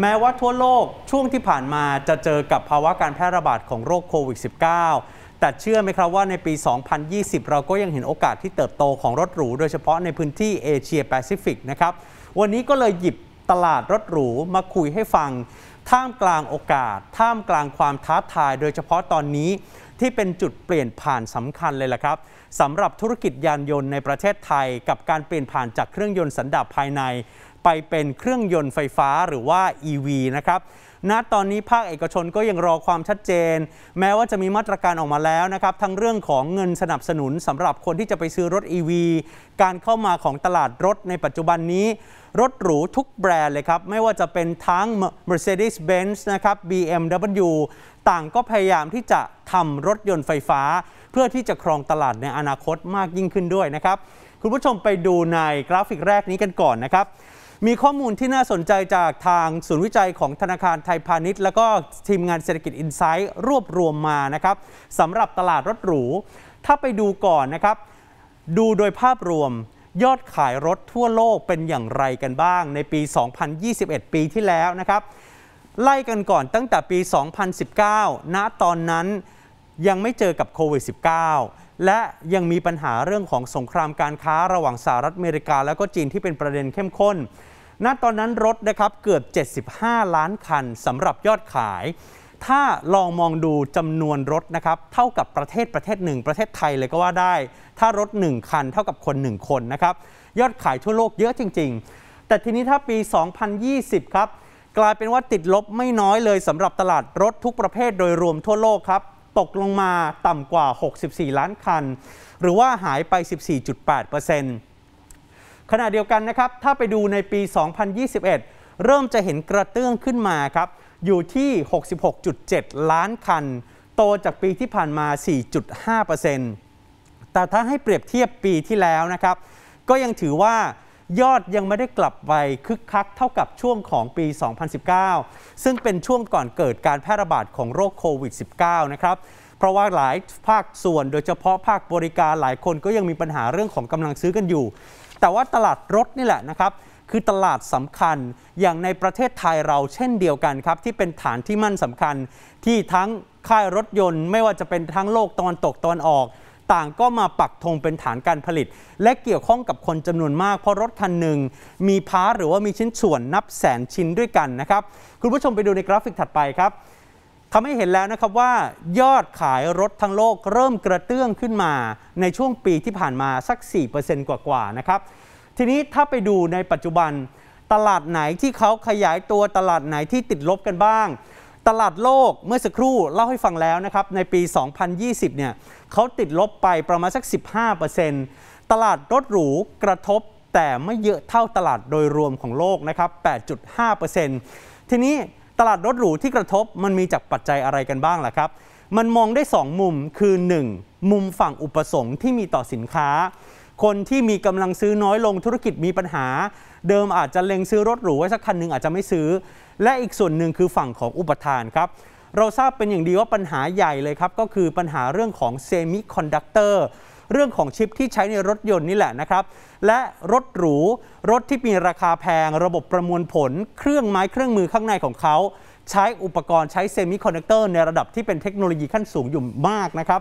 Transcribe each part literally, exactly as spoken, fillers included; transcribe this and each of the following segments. แม้ว่าทั่วโลกช่วงที่ผ่านมาจะเจอกับภาวะการแพร่ระบาดของโรคโควิด สิบเก้า แต่เชื่อไหมครับว่าในปี สองพันยี่สิบ เราก็ยังเห็นโอกาสที่เติบโตของรถหรูโดยเฉพาะในพื้นที่เอเชียแปซิฟิกนะครับวันนี้ก็เลยหยิบตลาดรถหรูมาคุยให้ฟังท่ามกลางโอกาสท่ามกลางความท้าทายโดยเฉพาะตอนนี้ที่เป็นจุดเปลี่ยนผ่านสำคัญเลยล่ะครับสำหรับธุรกิจยานยนต์ในประเทศไทยกับการเปลี่ยนผ่านจากเครื่องยนต์สันดาปภายในไปเป็นเครื่องยนต์ไฟฟ้าหรือว่า อี วี นะครับณตอนนี้ภาคเอกชนก็ยังรอความชัดเจนแม้ว่าจะมีมาตรการออกมาแล้วนะครับทั้งเรื่องของเงินสนับสนุนสำหรับคนที่จะไปซื้อรถ อี วี การเข้ามาของตลาดรถในปัจจุบันนี้รถหรูทุกแบรนด์เลยครับไม่ว่าจะเป็นทั้ง Mercedes-Benz นะครับ บี เอ็ม ดับเบิลยู ต่างก็พยายามที่จะทำรถยนต์ไฟฟ้าเพื่อที่จะครองตลาดในอนาคตมากยิ่งขึ้นด้วยนะครับคุณผู้ชมไปดูในกราฟิกแรกนี้กันก่อนนะครับมีข้อมูลที่น่าสนใจจากทางศูนย์วิจัยของธนาคารไทยพาณิชย์แล้วก็ทีมงานเศรษฐกิจ Insight รวบรวมมานะครับสำหรับตลาดรถหรูถ้าไปดูก่อนนะครับดูโดยภาพรวมยอดขายรถทั่วโลกเป็นอย่างไรกันบ้างในปี สองพันยี่สิบเอ็ด ปีที่แล้วนะครับไล่กันก่อนตั้งแต่ปี สองพันสิบเก้า ณตอนนั้นยังไม่เจอกับโควิด สิบเก้า และยังมีปัญหาเรื่องของสงครามการค้าระหว่างสหรัฐอเมริกาและก็จีนที่เป็นประเด็นเข้มข้นณตอนนั้นรถนะครับเกือบ เจ็ดสิบห้า ล้านคันสำหรับยอดขายถ้าลองมองดูจำนวนรถนะครับเท่ากับประเทศประเทศหนึ่งประเทศไทยเลยก็ว่าได้ถ้ารถหนึ่งคันเท่ากับคนหนึ่งคนนะครับยอดขายทั่วโลกเยอะจริงๆแต่ทีนี้ถ้าปี สองพันยี่สิบ ครับกลายเป็นว่าติดลบไม่น้อยเลยสำหรับตลาดรถทุกประเภทโดยรวมทั่วโลกครับตกลงมาต่ำกว่าหกสิบสี่ล้านคันหรือว่าหายไป สิบสี่จุดแปดเปอร์เซ็นต์ ขณะเดียวกันนะครับถ้าไปดูในปี สองพันยี่สิบเอ็ด เริ่มจะเห็นกระเตื้องขึ้นมาครับอยู่ที่ หกสิบหกจุดเจ็ด ล้านคันโตจากปีที่ผ่านมา สี่จุดห้าเปอร์เซ็นต์ แต่ถ้าให้เปรียบเทียบปีที่แล้วนะครับก็ยังถือว่ายอดยังไม่ได้กลับไปคึกคักเท่ากับช่วงของปี สองพันสิบเก้า ซึ่งเป็นช่วงก่อนเกิดการแพร่ระบาดของโรคโควิด สิบเก้า นะครับเพราะว่าหลายภาคส่วนโดยเฉพาะภาคบริการหลายคนก็ยังมีปัญหาเรื่องของกำลังซื้อกันอยู่แต่ว่าตลาดรถนี่แหละนะครับคือตลาดสำคัญอย่างในประเทศไทยเราเช่นเดียวกันครับที่เป็นฐานที่มั่นสำคัญที่ทั้งค่ายรถยนต์ไม่ว่าจะเป็นทั้งโลกตะวันตกตะวันออกต่างก็มาปักธงเป็นฐานการผลิตและเกี่ยวข้องกับคนจำนวนมากเพราะรถคันหนึ่งมีพาร์ทหรือว่ามีชิ้นส่วนนับแสนชิ้นด้วยกันนะครับคุณผู้ชมไปดูในกราฟิกถัดไปครับทำให้เห็นแล้วนะครับว่ายอดขายรถทั้งโลกเริ่มกระเตื้องขึ้นมาในช่วงปีที่ผ่านมาสัก สี่เปอร์เซ็นต์ กว่าๆนะครับทีนี้ถ้าไปดูในปัจจุบันตลาดไหนที่เขาขยายตัวตลาดไหนที่ติดลบกันบ้างตลาดโลกเมื่อสักครู่เล่าให้ฟังแล้วนะครับในปี สองพันยี่สิบ เนี่ยเขาติดลบไปประมาณสัก สิบห้าเปอร์เซ็นต์ ตลาดรถหรูกระทบแต่ไม่เยอะเท่าตลาดโดยรวมของโลกนะครับ แปดจุดห้าเปอร์เซ็นต์ ทีนี้ตลาดรถหรูที่กระทบมันมีจากปัจจัยอะไรกันบ้างล่ะครับมันมองได้สองมุมคือหนึ่งมุมฝั่งอุปสงค์ที่มีต่อสินค้าคนที่มีกำลังซื้อน้อยลงธุรกิจมีปัญหาเดิมอาจจะเล็งซื้อรถหรูไว้สักคันหนึ่งอาจจะไม่ซื้อและอีกส่วนหนึ่งคือฝั่งของอุปทานครับเราทราบเป็นอย่างดีว่าปัญหาใหญ่เลยครับก็คือปัญหาเรื่องของเซมิคอนดักเตอร์เรื่องของชิปที่ใช้ในรถยนต์นี่แหละนะครับและรถหรูรถที่มีราคาแพงระบบประมวลผลเครื่องไม้เครื่องมือข้างในของเขาใช้อุปกรณ์ใช้เซมิคอนดักเตอร์ในระดับที่เป็นเทคโนโลยีขั้นสูงอยู่มากนะครับ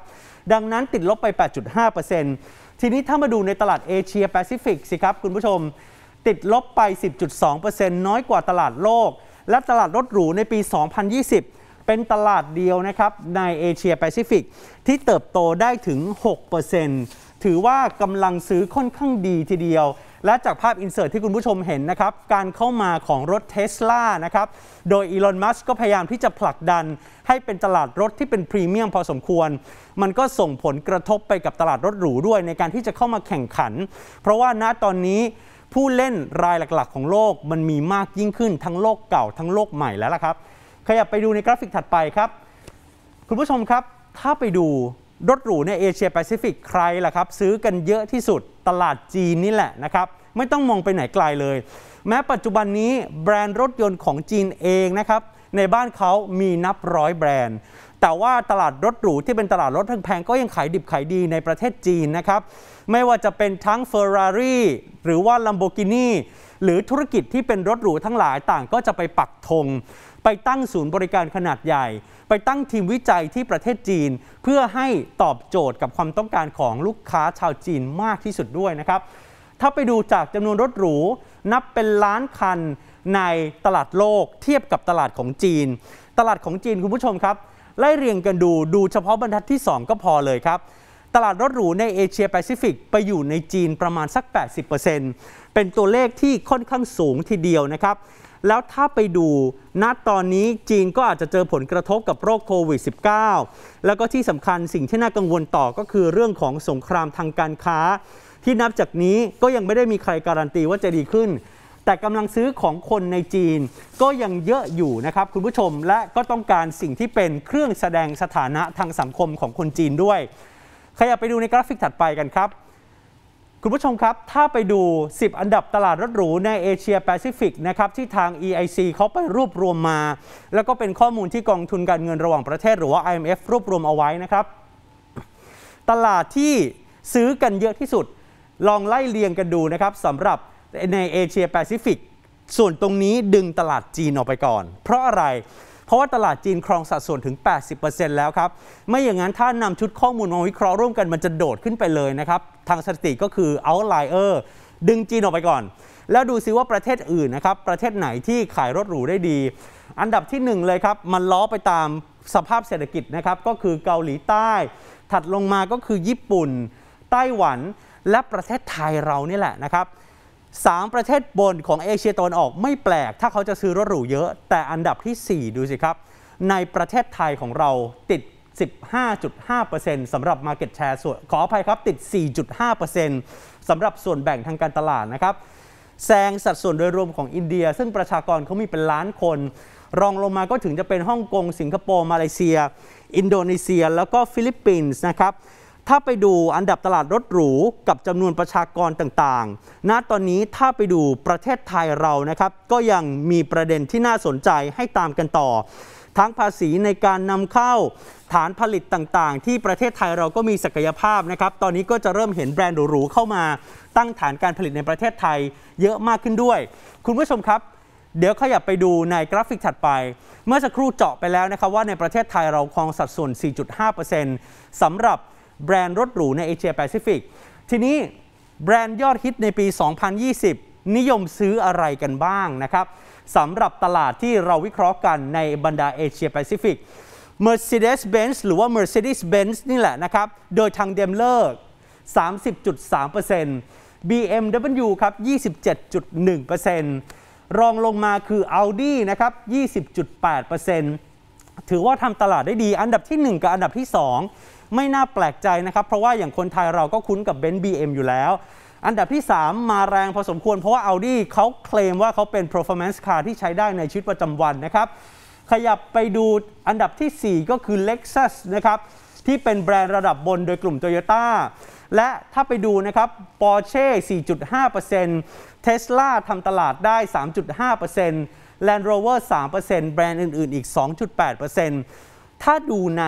ดังนั้นติดลบไป แปดจุดห้าเปอร์เซ็นต์ ทีนี้ถ้ามาดูในตลาดเอเชียแปซิฟิกสิครับคุณผู้ชมติดลบไป สิบจุดสองเปอร์เซ็นต์ น้อยกว่าตลาดโลกและตลาดรถหรูในปี สองพันยี่สิบ เป็นตลาดเดียวนะครับในเอเชียแปซิฟิกที่เติบโตได้ถึง หกเปอร์เซ็นต์ ถือว่ากำลังซื้อค่อนข้างดีทีเดียวและจากภาพอินเสิร์ตที่คุณผู้ชมเห็นนะครับการเข้ามาของรถ Tesla นะครับโดยอีลอน มัสก์ก็พยายามที่จะผลักดันให้เป็นตลาดรถที่เป็นพรีเมียมพอสมควรมันก็ส่งผลกระทบไปกับตลาดรถหรูด้วยในการที่จะเข้ามาแข่งขันเพราะว่าณตอนนี้ผู้เล่นรายหลักๆของโลกมันมีมากยิ่งขึ้นทั้งโลกเก่าทั้งโลกใหม่แล้วล่ะครับขยับไปดูในกราฟิกถัดไปครับคุณผู้ชมครับถ้าไปดูรถหรูในเอเชียแปซิฟิกใครล่ะครับซื้อกันเยอะที่สุดตลาดจีนนี่แหละนะครับไม่ต้องมองไปไหนไกลเลยแม้ปัจจุบันนี้แบรนด์รถยนต์ของจีนเองนะครับในบ้านเขามีนับร้อยแบรนด์แต่ว่าตลาดรถหรูที่เป็นตลาดรถแพงๆก็ยังขายดิบขายดีในประเทศจีนนะครับไม่ว่าจะเป็นทั้ง Ferrari หรือว่า Lamborghini หรือธุรกิจที่เป็นรถหรูทั้งหลายต่างก็จะไปปักธงไปตั้งศูนย์บริการขนาดใหญ่ไปตั้งทีมวิจัยที่ประเทศจีนเพื่อให้ตอบโจทย์กับความต้องการของลูกค้าชาวจีนมากที่สุดด้วยนะครับถ้าไปดูจากจำนวนรถหรูนับเป็นล้านคันในตลาดโลกเทียบกับตลาดของจีนตลาดของจีนคุณผู้ชมครับไล่เรียงกันดูดูเฉพาะบรรทัดที่สองก็พอเลยครับตลาดรถหรูในเอเชียแปซิฟิกไปอยู่ในจีนประมาณสัก แปดสิบเปอร์เซ็นต์ เป็นตัวเลขที่ค่อนข้างสูงทีเดียวนะครับแล้วถ้าไปดูณตอนนี้จีนก็อาจจะเจอผลกระทบกับโรคโควิด สิบเก้า แล้วก็ที่สำคัญสิ่งที่น่ากังวลต่อก็คือเรื่องของสงครามทางการค้าที่นับจากนี้ก็ยังไม่ได้มีใครการันตีว่าจะดีขึ้นแต่กำลังซื้อของคนในจีนก็ยังเยอะอยู่นะครับคุณผู้ชมและก็ต้องการสิ่งที่เป็นเครื่องแสดงสถานะทางสังคมของคนจีนด้วยขยับไปดูในกราฟิกถัดไปกันครับคุณผู้ชมครับถ้าไปดูสิบอันดับตลาดรถหรูในเอเชียแปซิฟิกนะครับที่ทาง อี ไอ ซี เขาไปรวบรวมมาแล้วก็เป็นข้อมูลที่กองทุนการเงินระหว่างประเทศหรือว่า ไอ เอ็ม เอฟ รวบรวมเอาไว้นะครับตลาดที่ซื้อกันเยอะที่สุดลองไล่เรียงกันดูนะครับสำหรับในเอเชียแปซิฟิกส่วนตรงนี้ดึงตลาดจีนออกไปก่อนเพราะอะไรเพราะว่าตลาดจีนครองสัดส่วนถึง แปดสิบเปอร์เซ็นต์ แล้วครับไม่อย่างนั้นถ้านำชุดข้อมูลมาวิเคราะห์ร่วมกันมันจะโดดขึ้นไปเลยนะครับทางสถิติก็คือ outlier ดึงจีนออกไปก่อนแล้วดูซิว่าประเทศอื่นนะครับประเทศไหนที่ขายรถหรูได้ดีอันดับที่หนึ่งเลยครับมันล้อไปตามสภาพเศรษฐกิจนะครับก็คือเกาหลีใต้ถัดลงมาก็คือญี่ปุ่นไต้หวันและประเทศไทยเรานี่แหละนะครับสามประเทศบนของเอเชียตะวันออกไม่แปลกถ้าเขาจะซื้อรถหรูเยอะแต่อันดับที่สี่ดูสิครับในประเทศไทยของเราติด สิบห้าจุดห้าเปอร์เซ็นต์ สำหรับ Market Share ส่วนขออภัยครับติด สี่จุดห้าเปอร์เซ็นต์ สำหรับส่วนแบ่งทางการตลาดนะครับแซงสัดส่วนโดยรวมของอินเดียซึ่งประชากรเขามีเป็นล้านคนรองลงมาก็ถึงจะเป็นฮ่องกงสิงคโปร์มาเลเซียอินโดนีเซียแล้วก็ฟิลิปปินส์นะครับถ้าไปดูอันดับตลาดรถหรูกับจำนวนประชากรต่างๆณตอนนี้ถ้าไปดูประเทศไทยเรานะครับก็ยังมีประเด็นที่น่าสนใจให้ตามกันต่อทั้งภาษีในการนำเข้าฐานผลิตต่างๆที่ประเทศไทยเราก็มีศักยภาพนะครับตอนนี้ก็จะเริ่มเห็นแบรนด์หรูๆเข้ามาตั้งฐานการผลิตในประเทศไทยเยอะมากขึ้นด้วยคุณผู้ชมครับเดี๋ยวขยับไปดูในกราฟิกถัดไปเมื่อสักครู่เจาะไปแล้วนะครับว่าในประเทศไทยเราครองสัดส่วน สี่จุดห้าเปอร์เซ็นต์ สำหรับแบรนด์รถหรูในเอเชียแปซิฟิกทีนี้แบรนด์ยอดฮิตในปี สองพันยี่สิบ นิยมซื้ออะไรกันบ้างนะครับสำหรับตลาดที่เราวิเคราะห์กันในบรรดาเอเชียแปซิฟิก Mercedes-Benz หรือว่า Mercedes-Benz นี่แหละนะครับโดยทาง Daimler สามสิบจุดสามเปอร์เซ็นต์ บี เอ็ม ดับเบิลยู ครับ ยี่สิบเจ็ดจุดหนึ่งเปอร์เซ็นต์ รองลงมาคือ Audi นะครับ ยี่สิบจุดแปดเปอร์เซ็นต์ ถือว่าทำตลาดได้ดีอันดับที่หนึ่งกับอันดับที่สองไม่น่าแปลกใจนะครับเพราะว่าอย่างคนไทยเราก็คุ้นกับเบนซ์ บี เอ็ม อยู่แล้วอันดับที่สามมาแรงพอสมควรเพราะว่า Audi เขาเคลมว่าเขาเป็น performance car ที่ใช้ได้ในชีวิตประจำวันนะครับขยับไปดูอันดับที่สี่ก็คือ Lexus นะครับที่เป็นแบรนด์ระดับบนโดยกลุ่ม Toyota และถ้าไปดูนะครับ Porsche สี่จุดห้าเปอร์เซ็นต์ Tesla ทำตลาดได้ สามจุดห้าเปอร์เซ็นต์ Land Rover สามเปอร์เซ็นต์ แบรนด์อื่นๆอีก สองจุดแปดเปอร์เซ็นต์ ถ้าดูใน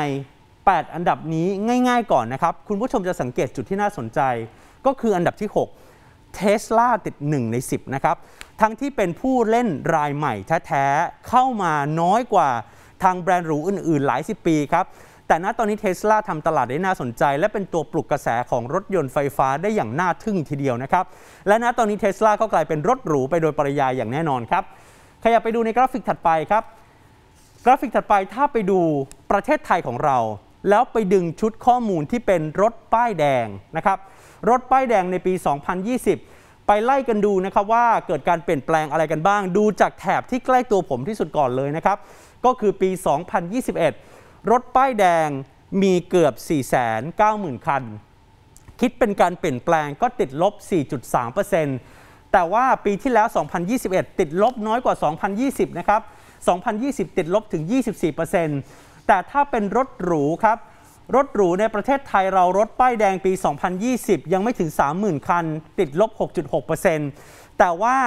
แปดอันดับนี้ง่ายๆก่อนนะครับคุณผู้ชมจะสังเกตจุดที่น่าสนใจก็คืออันดับที่หก Tesla ติดหนึ่งในสิบนะครับทั้งที่เป็นผู้เล่นรายใหม่แท้ๆเข้ามาน้อยกว่าทางแบรนด์หรูอื่นๆหลายสิบปีครับแต่ณตอนนี้ Tesla ทำตลาดได้น่าสนใจและเป็นตัวปลุกกระแสของรถยนต์ไฟฟ้าได้อย่างน่าทึ่งทีเดียวนะครับและณตอนนี้ Tesla ก็กลายเป็นรถหรูไปโดยปริยายอย่างแน่นอนครับขยับไปดูในกราฟิกถัดไปครับกราฟิกถัดไปถ้าไปดูประเทศไทยของเราแล้วไปดึงชุดข้อมูลที่เป็นรถป้ายแดงนะครับรถป้ายแดงในปี สองพันยี่สิบ ไปไล่กันดูนะครับว่าเกิดการเปลี่ยนแปลงอะไรกันบ้างดูจากแถบที่ใกล้ตัวผมที่สุดก่อนเลยนะครับก็คือปี สองพันยี่สิบเอ็ด รถป้ายแดงมีเกือบ สี่แสนเก้าหมื่น คันคิดเป็นการเปลี่ยนแปลงก็ติดลบ สี่จุดสามเปอร์เซ็นต์ แต่ว่าปีที่แล้ว สองพันยี่สิบเอ็ด ติดลบน้อยกว่า สองพันยี่สิบ นะครับ สองพันยี่สิบ ติดลบถึง ยี่สิบสี่เปอร์เซ็นต์แต่ถ้าเป็นรถหรูครับรถหรูในประเทศไทยเรารถป้ายแดงปี สองพันยี่สิบ ยังไม่ถึง สามหมื่น คันติดลบ หกจุดหกเปอร์เซ็นต์ แต่ว่า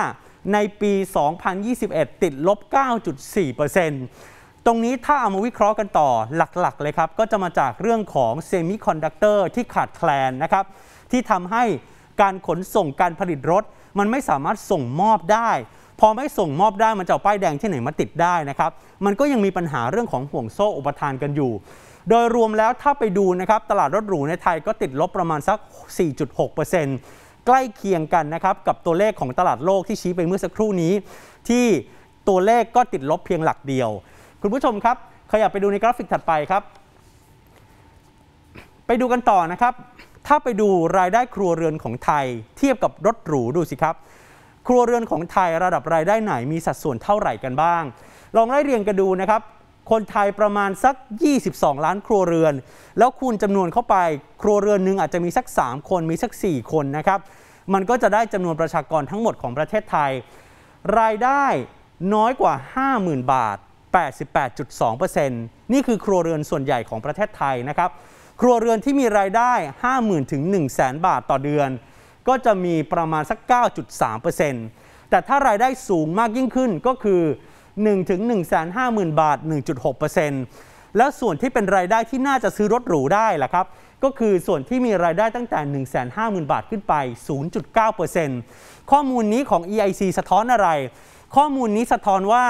ในปี สองพันยี่สิบเอ็ด ติดลบ เก้าจุดสี่เปอร์เซ็นต์ ตรงนี้ถ้าเอามาวิเคราะห์กันต่อหลักๆเลยครับก็จะมาจากเรื่องของเซมิคอนดักเตอร์ที่ขาดแคลนนะครับที่ทำให้การขนส่งการผลิตรถ มันไม่สามารถส่งมอบได้พอไม่ส่งมอบได้มันจะเอาป้ายแดงที่ไหนมาติดได้นะครับมันก็ยังมีปัญหาเรื่องของห่วงโซ่อุปทานกันอยู่โดยรวมแล้วถ้าไปดูนะครับตลาดรถหรูในไทยก็ติดลบประมาณสัก สี่จุดหกเปอร์เซ็นต์ ใกล้เคียงกันนะครับกับตัวเลขของตลาดโลกที่ชี้ไปเมื่อสักครู่นี้ที่ตัวเลขก็ติดลบเพียงหลักเดียวคุณผู้ชมครับขยับไปดูในกราฟิกถัดไปครับไปดูกันต่อนะครับถ้าไปดูรายได้ครัวเรือนของไทยเทียบกับรถหรูดูสิครับครัวเรือนของไทยระดับรายได้ไหนมีสัดส่วนเท่าไหร่กันบ้างลองไล่เรียงกันดูนะครับคนไทยประมาณสักยี่สิบสองล้านครัวเรือนแล้วคูณจำนวนเข้าไปครัวเรือนนึงอาจจะมีสักสามคนมีสักสี่คนนะครับมันก็จะได้จำนวนประชากรทั้งหมดของประเทศไทยรายได้น้อยกว่า ห้าหมื่น บาท แปดสิบแปดจุดสองเปอร์เซ็นต์ นี่คือครัวเรือนส่วนใหญ่ของประเทศไทยนะครับครัวเรือนที่มีรายได้ ห้าหมื่น ถึง หนึ่งแสน บาทต่อเดือนก็จะมีประมาณสัก เก้าจุดสามเปอร์เซ็นต์ แต่ถ้ารายได้สูงมากยิ่งขึ้นก็คือ หนึ่งถึงหนึ่งแสนห้าหมื่น บาท หนึ่งจุดหกเปอร์เซ็นต์ และส่วนที่เป็นรายได้ที่น่าจะซื้อรถหรูได้ล่ะครับก็คือส่วนที่มีรายได้ตั้งแต่ หนึ่งแสนห้าหมื่น บาทขึ้นไป ศูนย์จุดเก้าเปอร์เซ็นต์ ข้อมูลนี้ของ อี ไอ ซี สะท้อนอะไรข้อมูลนี้สะท้อนว่า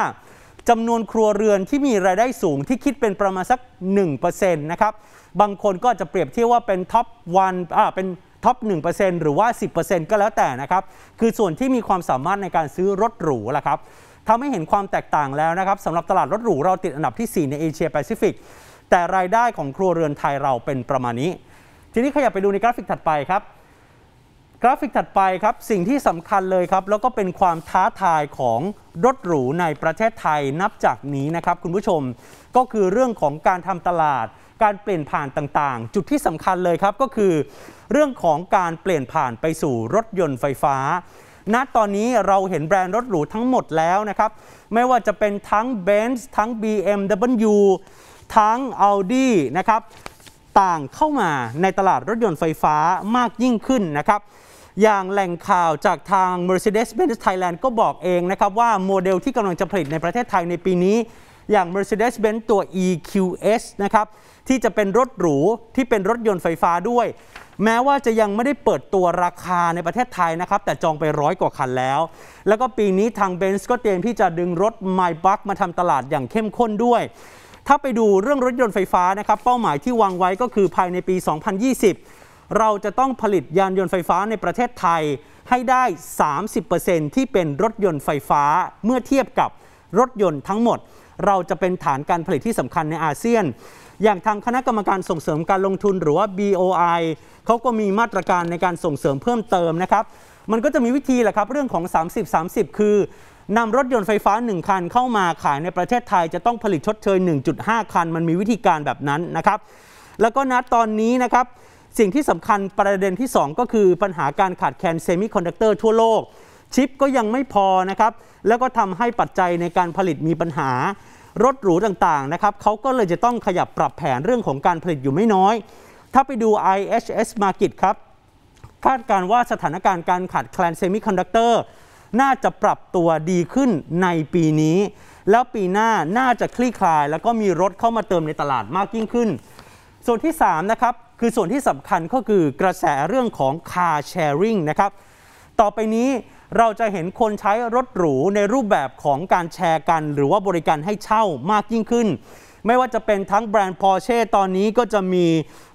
จำนวนครัวเรือนที่มีรายได้สูงที่คิดเป็นประมาณสัก หนึ่งเปอร์เซ็นต์ นะครับบางคนก็จะเปรียบเทียบว่าเป็นท็อปหนึ่งอ่าเป็นท็อป หนึ่งเปอร์เซ็นต์ หรือว่า สิบเปอร์เซ็นต์ ก็แล้วแต่นะครับคือส่วนที่มีความสามารถในการซื้อรถหรูล่ะครับทำให้เห็นความแตกต่างแล้วนะครับสำหรับตลาดรถหรูเราติดอันดับที่สี่ในเอเชียแปซิฟิกแต่รายได้ของครัวเรือนไทยเราเป็นประมาณนี้ทีนี้ขยับไปดูในกราฟิกถัดไปครับกราฟิกถัดไปครับสิ่งที่สำคัญเลยครับแล้วก็เป็นความท้าทายของรถหรูในประเทศไทยนับจากนี้นะครับคุณผู้ชมก็คือเรื่องของการทำตลาดการเปลี่ยนผ่านต่างๆจุดที่สำคัญเลยครับก็คือเรื่องของการเปลี่ยนผ่านไปสู่รถยนต์ไฟฟ้าณตอนนี้เราเห็นแบรนด์รถหรูทั้งหมดแล้วนะครับไม่ว่าจะเป็นทั้ง Benz ทั้ง บี เอ็ม ดับเบิลยู ทั้ง Audi นะครับต่างเข้ามาในตลาดรถยนต์ไฟฟ้ามากยิ่งขึ้นนะครับอย่างแหล่งข่าวจากทาง Mercedes-Benz Thailand ก็บอกเองนะครับว่าโมเดลที่กำลังจะผลิตในประเทศไทยในปีนี้อย่าง Mercedes-Benz ตัว อี คิว เอส นะครับที่จะเป็นรถหรูที่เป็นรถยนต์ไฟฟ้าด้วยแม้ว่าจะยังไม่ได้เปิดตัวราคาในประเทศไทยนะครับแต่จองไปร้อยกว่าคันแล้วแล้วก็ปีนี้ทาง Benz ก็เตรียมที่จะดึงรถ Maybach มาทำตลาดอย่างเข้มข้นด้วยถ้าไปดูเรื่องรถยนต์ไฟฟ้านะครับเป้าหมายที่วางไว้ก็คือภายในปี สองพันยี่สิบ เราจะต้องผลิตยานยนต์ไฟฟ้าในประเทศไทยให้ได้ สามสิบเปอร์เซ็นต์ ที่เป็นรถยนต์ไฟฟ้าเมื่อเทียบกับรถยนต์ทั้งหมดเราจะเป็นฐานการผลิตที่สำคัญในอาเซียนอย่างทางคณะกรรมการส่งเสริมการลงทุนหรือว่า บี โอ ไอ เขาก็มีมาตรการในการส่งเสริมเพิ่มเติมนะครับมันก็จะมีวิธีแหละครับเรื่องของ สามสิบ สามสิบ คือนำรถยนต์ไฟฟ้าหนึ่งคันเข้ามาขายในประเทศไทยจะต้องผลิตชดเชย หนึ่งจุดห้า คันมันมีวิธีการแบบนั้นนะครับแล้วก็ณตอนนี้นะครับสิ่งที่สำคัญประเด็นที่สองก็คือปัญหาการขาดแคลนเซมิคอนดักเตอร์ทั่วโลกชิปก็ยังไม่พอนะครับแล้วก็ทำให้ปัจจัยในการผลิตมีปัญหารถหรูต่างๆนะครับเขาก็เลยจะต้องขยับปรับแผนเรื่องของการผลิตอยู่ไม่น้อยถ้าไปดู ไอ เอช เอส Markit ครับคาดการณ์ว่าสถานการณ์การขาดแคลนเซมิคอนดักเตอร์น่าจะปรับตัวดีขึ้นในปีนี้แล้วปีหน้าน่าจะคลี่คลายแล้วก็มีรถเข้ามาเติมในตลาดมากยิ่งขึ้นส่วนที่สามนะครับคือส่วนที่สำคัญก็คือกระแสเรื่องของ car sharing นะครับต่อไปนี้เราจะเห็นคนใช้รถหรูในรูปแบบของการแชร์กันหรือว่าบริการให้เช่ามากยิ่งขึ้นไม่ว่าจะเป็นทั้งแบรนด์ Porsche ตอนนี้ก็จะมี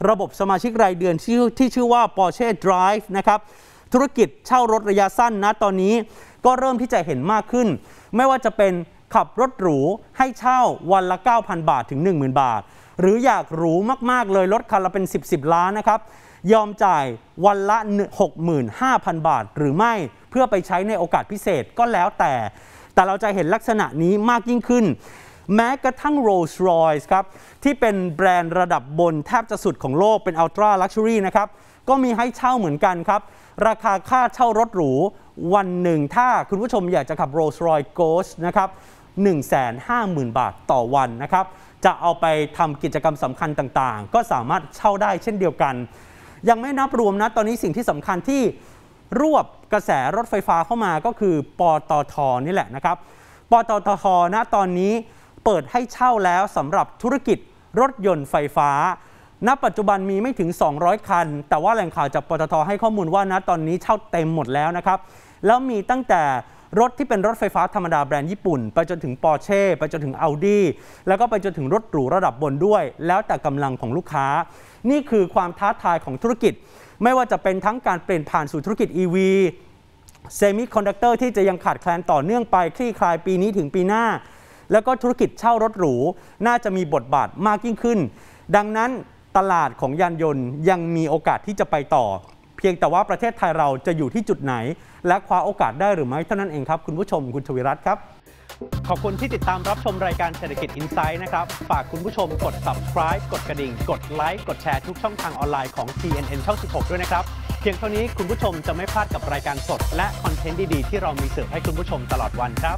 ระบบสมาชิกรายเดือนที่ที่ชื่อว่า Porsche Drive นะครับธุรกิจเช่ารถระยะสั้นนะตอนนี้ก็เริ่มที่จะเห็นมากขึ้นไม่ว่าจะเป็นขับรถหรูให้เช่าวันละ เก้าพัน บาทถึง หนึ่งหมื่น บาทหรืออยากหรูมากๆเลยรถคันละเป็น สิบ สิบ ล้านนะครับยอมจ่ายวันละ หกหมื่นห้าพัน บาทหรือไม่เพื่อไปใช้ในโอกาสพิเศษก็แล้วแต่แต่เราจะเห็นลักษณะนี้มากยิ่งขึ้นแม้กระทั่ง Rolls Royce ครับที่เป็นแบรนด์ระดับบนแทบจะสุดของโลกเป็น Ultra Luxury นะครับก็มีให้เช่าเหมือนกันครับราคาค่าเช่ารถหรูวันหนึ่งถ้าคุณผู้ชมอยากจะขับ Rolls Royce Ghost นะครับ หนึ่งแสนห้าหมื่น บาทต่อวันนะครับจะเอาไปทำกิจกรรมสำคัญต่างๆก็สามารถเช่าได้เช่นเดียวกันยังไม่นับรวมนะตอนนี้สิ่งที่สำคัญที่รวบกระแสรถไฟฟ้าเข้ามาก็คือปตท.นี่แหละนะครับปตท.นะตอนนี้เปิดให้เช่าแล้วสำหรับธุรกิจรถยนต์ไฟฟ้าณปัจจุบันมีไม่ถึงสองร้อยคันแต่ว่าแหล่งข่าวจากปตท.ให้ข้อมูลว่านะตอนนี้เช่าเต็มหมดแล้วนะครับ แล้วมีตั้งแต่รถที่เป็นรถไฟฟ้าธรรมดาแบรนด์ญี่ปุ่นไปจนถึง Porsche ไปจนถึง Audi แล้วก็ไปจนถึงรถหรูระดับบนด้วยแล้วแต่กำลังของลูกค้านี่คือความท้าทายของธุรกิจไม่ว่าจะเป็นทั้งการเปลี่ยนผ่านสู่ธุรกิจ อี วี เซมิคอนดักเตอร์ที่จะยังขาดแคลนต่อเนื่องไปคลี่คลายปีนี้ถึงปีหน้าแล้วก็ธุรกิจเช่ารถหรูน่าจะมีบทบาทมากยิ่งขึ้นดังนั้นตลาดของยานยนต์ยังมีโอกาสที่จะไปต่อเพียงแต่ว่าประเทศไทยเราจะอยู่ที่จุดไหนและคว้าโอกาสได้หรือไม่เท่านั้นเองครับคุณผู้ชมคุณชวิรัตน์ครับขอบคุณที่ติดตามรับชมรายการเศรษฐกิจ อินไซด์ นะครับฝากคุณผู้ชมกด ซับสไครบ์ กดกระดิ่งกดไลค์กดแชร์ทุกช่องทางออนไลน์ของ ซี เอ็น เอ็น ช่อง สิบหกด้วยนะครับเพียงเท่านี้คุณผู้ชมจะไม่พลาดกับรายการสดและคอนเทนต์ดีๆที่เรามีเสิร์ฟให้คุณผู้ชมตลอดวันครับ